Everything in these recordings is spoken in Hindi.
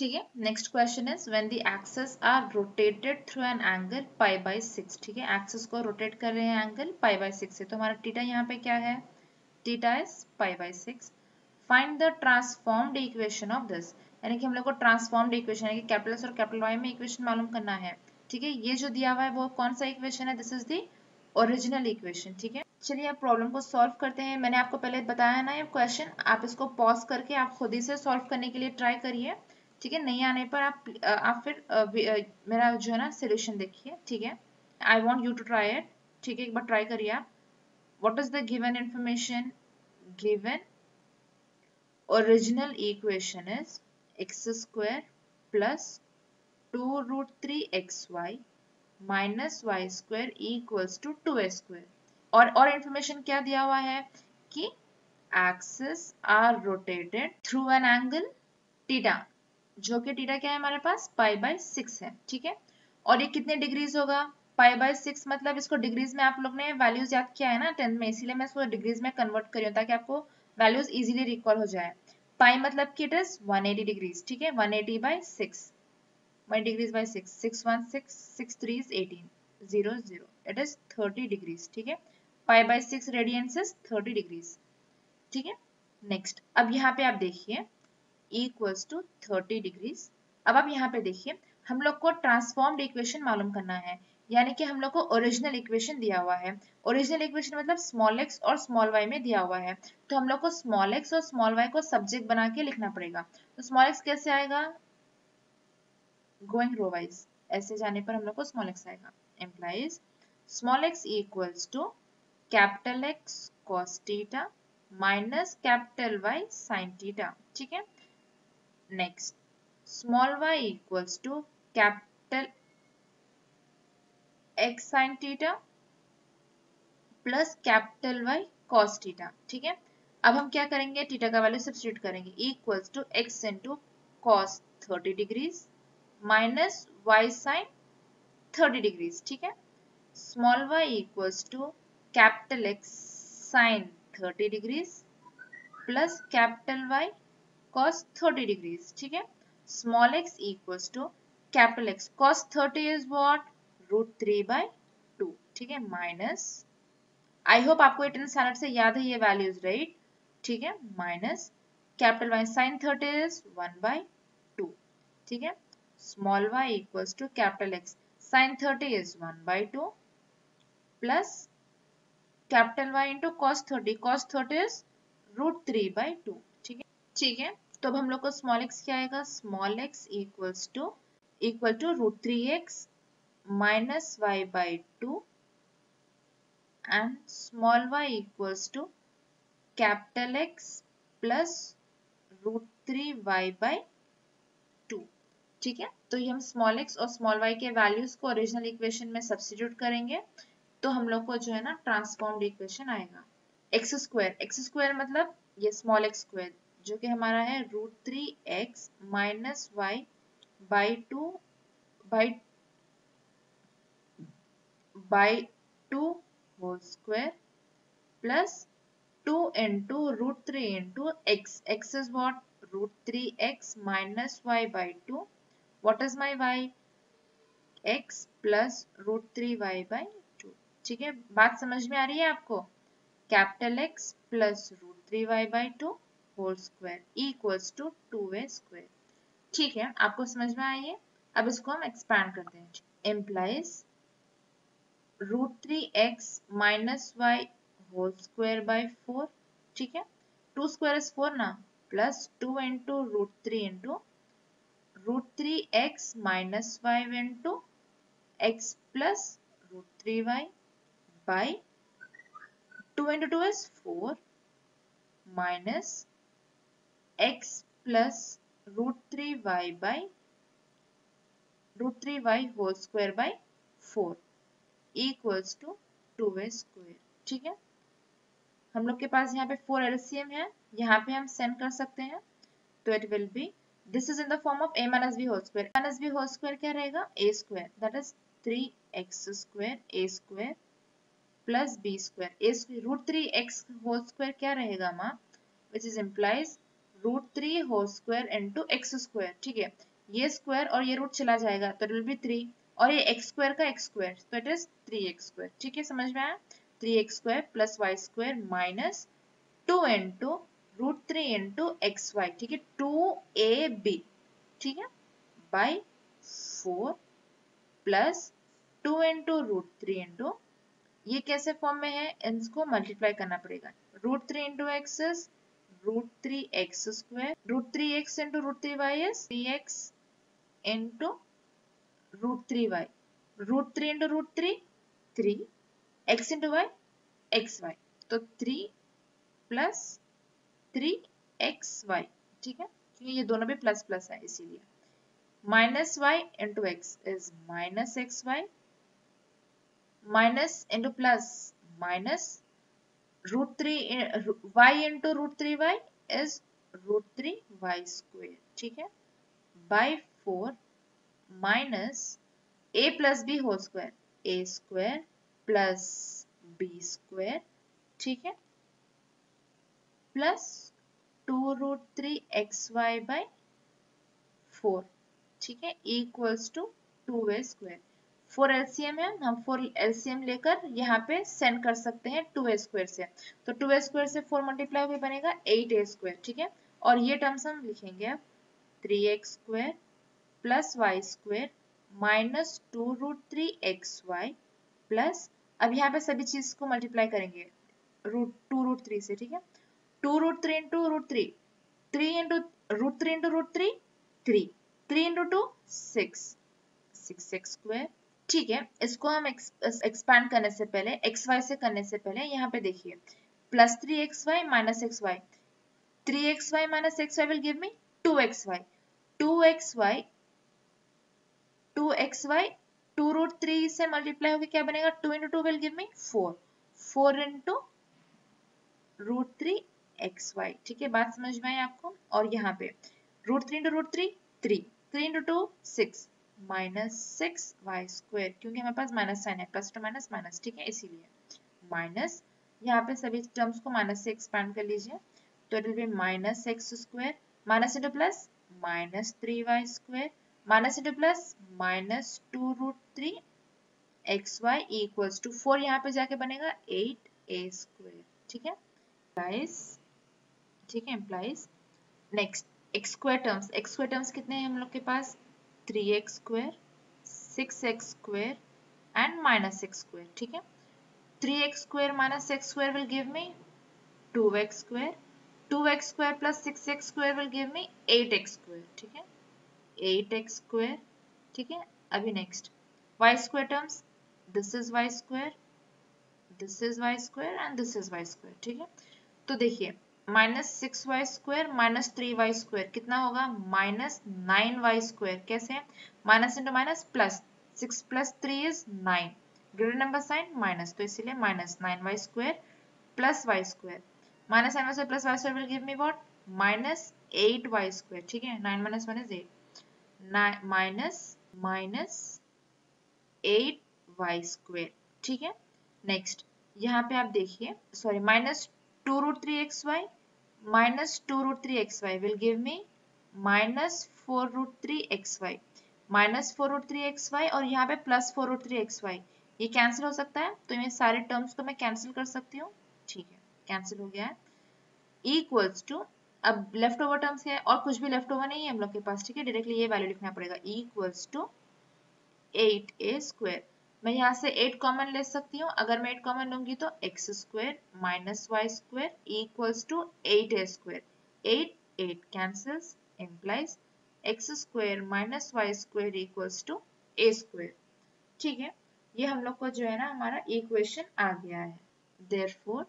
ठीक है। Next question is when the axes are rotated through an angle π/6। ठीक है, एक्सेस को रोटेट कर रहे हैं एंगल π/6 से, तो हमारा थीटा यहाँ पे क्या है, theta is π/6। Find the transformed equation of this, यानी कि हम लोग को ट्रांसफॉर्म्ड इक्वेशन यानी कि कैपिटल एस और कैपिटल वाई में इक्वेशन मालूम करना है। ठीक है, ये जो दिया हुआ है वो कौन सा इक्वेशन है, this is the original equation. ठीक है, चलिए अब प्रॉब्लम को सॉल्व करते हैं। मैंने आपको पहले बताया ना ये क्वेश्चन, आप इसको पॉज करके आप खुद ही से सॉल्व करने के लिए ट्राई करिए। ठीक है, नहीं आने पर आप फिर मेरा जो है ना सोल्यूशन देखिए। ठीक है, I want you to try it. ठीक है, एक बार ट्राई करिए आप। What is the given information, given original equation is x square plus 2√3xy minus Y square equals to 2a square. और इन्फॉर्मेशन क्या दिया हुआ है कि axes are rotated through an angle theta, जो कि टीटा क्या है हमारे पास π/6 है। ठीक है, और ये कितने डिग्रीज होगा, π/6 मतलब इसको डिग्रीज में आप लोग ने वैल्यूज याद किया है ना 10th में, इसीलिए मैं इसको डिग्रीज में कन्वर्ट करी हूं ताकि आपको वैल्यूज इजीली रिकॉल हो जाए। पाई मतलब कि इट इज 180 डिग्रीज। ठीक है, 180/6 degrees, 616, 6 3 is 18, 0 0, it is 30 degrees. ठीक है, π/6 रेडियंस इज 30 डिग्रीज। ठीक है, नेक्स्ट अब यहाँ पे आप देखिए इक्वल्स टू 30 डिग्रीज। अब आप यहाँ पे देखिए हम लोग को ट्रांसफॉर्म्ड इक्वेशन मालूम करना है, यानी कि हम लोग को ओरिजिनल इक्वेशन दिया हुआ है। ओरिजिनल इक्वेशन मतलब स्मॉल एक्स और स्मॉल वाई में दिया हुआ है, तो हम लोग को स्मॉल एक्स और स्मॉल वाई को सब्जेक्ट बना के लिखना पड़ेगा। तो स्मॉल एक्स कैसे आएगा, गोइंग रो वाइज, ऐसे जाने पर हम लोग को स्मॉल एक्स आएगा। Implies small x equals to capital x cos theta minus capital Y sine theta. ठीक है, next small Y equals to capital x sine theta plus capital Y cos theta. ठीक है, अब हम क्या करेंगे, थीटा का वैल्यू सब्स्टिट्यूट करेंगे। Equals to x into cos 30 degrees minus Y sine 30 degrees. ठीक है, small Y equals to capital x sine 30 degrees plus capital Y cos 30 degrees. ठीक है, small x equals to capital x cos 30 is what, √3/2। ठीक है, माइनस, आई होप आपको 18th स्टैंडर्ड से याद है ये वैल्यूज, राइट। ठीक है, minus capital Y sine 30 is 1/2। ठीक है, small Y equals to capital x sine 30 is 1/2 plus capital Y into cos 30, cos 30 is √3/2। ठीक है, तो अब हम लोग को स्मॉल एक्स क्या आएगा, small x equals to √3x minus y/2 and small Y equals to capital X plus √3y/2। ठीक है, तो ये हम स्मॉल एक्स और स्मॉल वाई के वैल्यूज को ओरिजिनल इक्वेशन में सब्स्टिट्यूट करेंगे तो हम लोग को जो है ना ट्रांसफॉर्म्ड इक्वेशन आएगा। एक्स स्क्वायर, मतलब ये स्मॉल एक्स स्क्वायर जो कि हमारा है √3x minus Y by two whole square plus 2 into √3 into x, x is what, √3x minus y/2। What is my y? x plus √3y/2। ठीक है, बात समझ में आ रही है आपको। Capital X plus √3y/2 whole square equals to 2a square. ठीक है, आपको समझ में आई है। अब इसको हम एक्सपैंड करते हैं। Implies √3x minus Y whole square by 4। ठीक है, 2 स्क्वायर इज 4 ना, plus 2 into √3 into √3x minus Y into x plus √3y by 2 into 2 is 4 minus x plus √3y by √3y whole square by 4 equals to 2a square. ठीक है, हम लोग के पास यहाँ पे 4 एलसीएम है, यहाँ पे हम सेंड कर सकते हैं तो it will be, this is in the form of a minus b whole square. Minus b whole square क्या रहेगा, a square, that is 3x square a square plus b square. a √3x whole square क्या रहेगा माँ, which is implies √3 whole square into x square. ठीक है, ये स्क्वायर और ये रूट चला जाएगा तो इट विल बी 3 और ये एक्स स्क्वायर का एक्स स्क्वायर तो इट इज 3x स्क्वायर। ठीक है, समझ में आया? 3x square plus Y square minus 2 × √3 × xy, ठीक है, 2ab, ठीक है, बाई 4 प्लस 2 × √3 ×, ये कैसे फॉर्म में है, इसको मल्टीप्लाई करना पड़ेगा। √3 × x is √3x square, √3x × √3y is 3x × √3y, √3 × √3 3, x × y xy, तो 3 प्लस 3xy, ठीक है, क्योंकि ये दोनों भी प्लस प्लस है इसीलिए। Minus y × x is -xy, -into+ - y × √3y is √3y square, ठीक है, by 4 minus a + b whole square, a square + b square, ठीक है, प्लस 2 √3xy/4, ठीक है, equals to 2a square. 4 LCM है, हम 4 LCM लेकर यहाँ पे सेंड कर सकते हैं 2a स्क्वायर से, तो 2a स्क्वायर से 4 मल्टीप्लाई हुए बनेगा 8a स्क्वायर, ठीक है, और ये टर्म्स हम लिखेंगे अब 3x square plus y square minus 2 √3xy plus, अब यहाँ पे सभी चीज को मल्टीप्लाई करेंगे 2 √3 से, ठीक है, 2 √3 × √3, 3 × √3 × √3 3, 3 × 2 6x स्क्वायर, ठीक है। इसको हम एक्सपैंड करने से पहले xy से करने से पहले यहाँ पे देखिए plus 3xy minus xy, 3xy minus xy will give me 2xy, 2√3 से मल्टीप्लाई होकर क्या बनेगा 2 × 2 विल गिव मी 4, 4 × √3xy, ठीक है, बात समझ में आई आपको। और यहाँ पे √3 × √3 3, 3 × 2 6 माइनस 6y स्क्वायर, क्योंकि हमारे पास माइनस साइन है, प्लस टू माइनस माइनस, ठीक है, इसीलिए माइनस, यहाँ पे सभी टर्म्स को माइनस से एक्सपैंड कर लीजिए तो it will be -x square minus into plus minus 3y square minus into plus minus 2 √3xy equals to 4, यहाँ पे जाके बनेगा 8a स्क्वायर, ठीक है, इम्प्लाइज, ठीक है, implies. Next x square terms कितने हैं हम लोग के पास, 3x square, 6x square and -x square, ठीक है, 3x square minus x square will give me 2x square, 2x square plus 6x square will give me 8x square, ठीक है, 8x स्क्वायर, ठीक है। अभी next y square terms, this is y square, this is y square and this is y square, ठीक है, तो देखिए -6y square minus 3y square कितना होगा, -9y स्क्वायर, कैसे है, minus into minus plus, 6 + 3 = 9, greater number sign minus, तो इसीलिए -9y square plus y square, -9y square plus y square will give me what, -8y square, ठीक है, 9 - 1 = 8, -8y स्क्वायर, ठीक है। नेक्स्ट यहाँ पे आप देखिए -2√3xy minus 2√3xy will give me -4√3xy, और यहाँ पे प्लस 4√3xy, ये कैंसिल हो सकता है तो ये सारे टर्म्स को मैं कैंसिल कर सकती हूँ, ठीक है, कैंसिल हो गया है, इक्वल्स टू, अब लेफ्ट ओवर टर्म्स है और कुछ भी लेफ्ट ओवर नहीं है हम लोग के पास, ठीक है, डायरेक्टली ये वैल्यू लिखना पड़ेगा इक्वल्स टू 8a स्क्वायर। मैं यहाँ से 8 कॉमन ले सकती हूँ, अगर मैं 8 कॉमन लूंगी तो x square minus y square equals to 8a square, 8 cancels, implies x square minus y square equals to a square, ठीक है, ये हम लोग को जो है ना हमारा इक्वेशन आ गया है। Therefore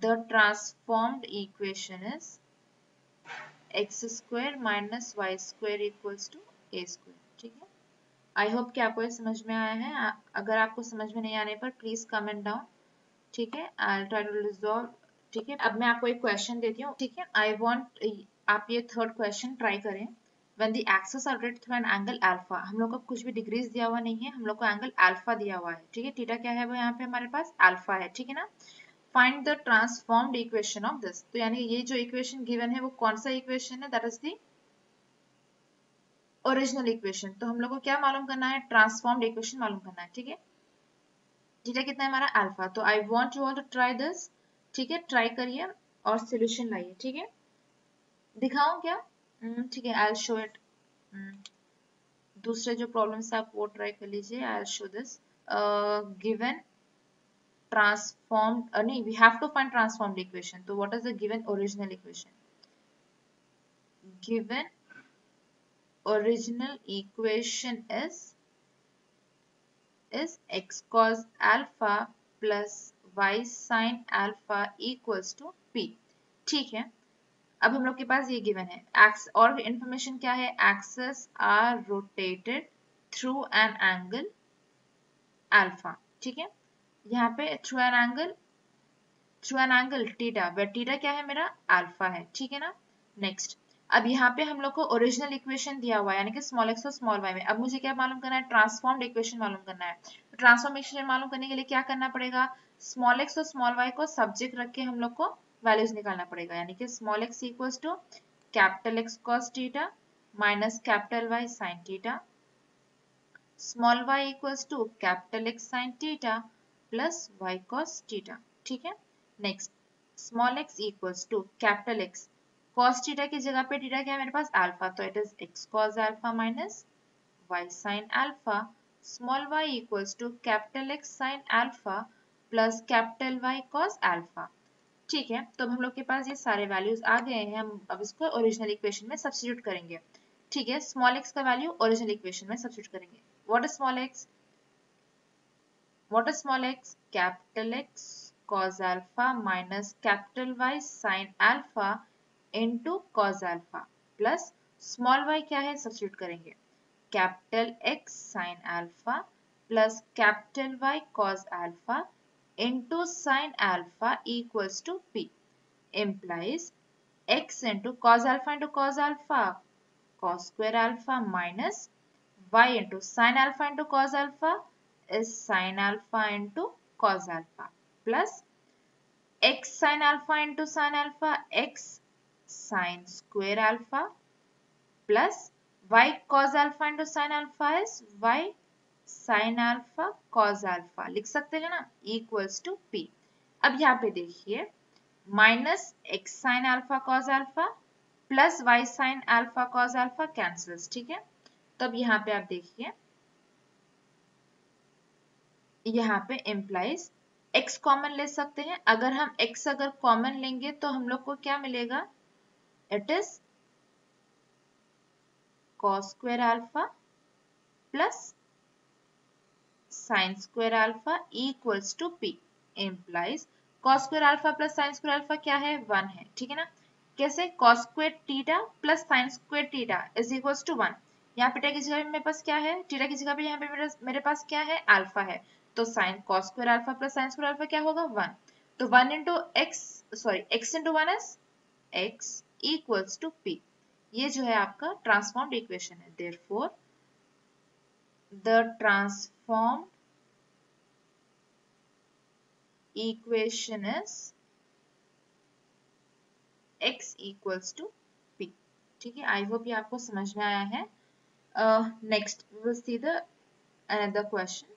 the transformed equation is x square minus y square equals to a square, ठीक है। आई होप कि आपको ये समझ में आया है, अगर आपको समझ में नहीं आने पर प्लीज कमेंट डाउन, ठीक है, आई ट्राई टू रिजॉल्व, ठीक है। अब मैं आपको एक क्वेश्चन देती हूँ, ठीक है, आई वांट आप ये थर्ड क्वेश्चन ट्राई करें। When the axes are rotated through an angle alpha, हम लोग को कुछ भी डिग्रीज दिया हुआ नहीं है, हम लोग को एंगल अल्फा दिया हुआ है, ठीक है, थीटा क्या है वो यहाँ पे हमारे पास अल्फा है, ठीक है ना। Find the transformed equation of this, तो यानी ये जो इक्वेशन गिवन है वो कौन सा इक्वेशन है, that is the original equation. तो हम लोग को क्या मालूम करना है, ट्रांसफॉर्म्ड इक्वेशन मालूम करना है। ठीक है, थीटा कितना है हमारा, अल्फा। तो I want you all to try this. ठीक है, ट्राई करिए और सोल्यूशन लाइए। ठीक है, दिखाऊं क्या? ठीक है, आई विल शो इट। दूसरे जो प्रॉब्लम्स आप वो ट्राई कर लीजिए। I will show this given transformed, नहीं, we have to find transformed equation. So what is the given original equation? Given original equation is x cos alpha plus y sin alpha equals to p. ठीक है, अब हम लोग के पास ये given है। और information क्या है? Axes are rotated through an angle alpha. ठीक है, यहाँ पे through an angle theta, wait theta क्या है मेरा, अल्फा है। ठीक है ना। नेक्स्ट, अब यहाँ पे हम लोग को ओरिजिनल इक्वेशन दिया हुआ है, यानी कि स्मॉल एक्स और स्मॉल वाई में। अब मुझे क्या मालूम करना है, ट्रांसफॉर्म्ड इक्वेशन मालूम करना है। ट्रांसफॉर्म इक्वेशन मालूम करने के लिए क्या करना पड़ेगा, स्मॉल एक्स और स्मॉल वाई को सब्जेक्ट रख के हम लोग को वैल्यूज निकालना पड़ेगा। यानी कि small x equal to capital x cos theta minus capital Y sine theta, small Y equal to capital x sine theta plus y cos theta. ठीक है। Next, small x equals to capital x cos theta की जगह पे थीटा क्या है मेरे पास, अल्फा। तो it is x cos alpha minus y sin alpha, small y equals to capital x sin alpha plus capital y cos alpha. ठीक है, तो हम लोग के पास ये सारे वैल्यूज आ गए हैं। हम अब इसको ओरिजिनल इक्वेशन में सब्स्टिट्यूट करेंगे। ठीक है, स्मॉल x का वैल्यू ओरिजिनल इक्वेशन में सब्स्टिट्यूट करेंगे। What is small x? What is small x? Capital X cos alpha minus capital Y sin alpha into cos alpha plus small y क्या है, सब्स्टिट्यूट करेंगे, capital X sin alpha plus capital Y cos alpha into sin alpha equals to p implies x into cos square alpha minus y into sin alpha into cos alpha is sin alpha into cos alpha plus x sin alpha into sin alpha x sin square alpha plus y cos alpha into sin alpha is y sin alpha cos alpha लिख सकते हैं ना, equals to p। अब यहाँ पे देखिए minus x sin alpha cos alpha plus y sin alpha cos alpha cancels। ठीक है, तब यहाँ पे आप देखिए, यहाँ पे इम्प्लाइज x कॉमन ले सकते हैं। अगर हम x अगर कॉमन लेंगे तो हम लोग को क्या मिलेगा, it is cos square alpha plus sine square alpha equals to p implies cos square alpha plus sine square alpha क्या है, 1 है। ठीक है ना। कैसे, cos square theta plus sine square theta is equals to 1। यहाँ पे थीटा की जगह पे मेरे पास क्या है, थीटा की जगह पे यहाँ पे मेरे पास क्या है, अल्फा है। तो sine cos square alpha plus sine square alpha क्या होगा, 1। तो 1 into x, sorry x into 1 is x equals to P. ये जो है आपका ट्रांसफॉर्म्ड इक्वेशन है। Therefore the transformed equation is x equals to P. ठीक है, आई होप ये आपको समझ में आया है। Next we will see the another question.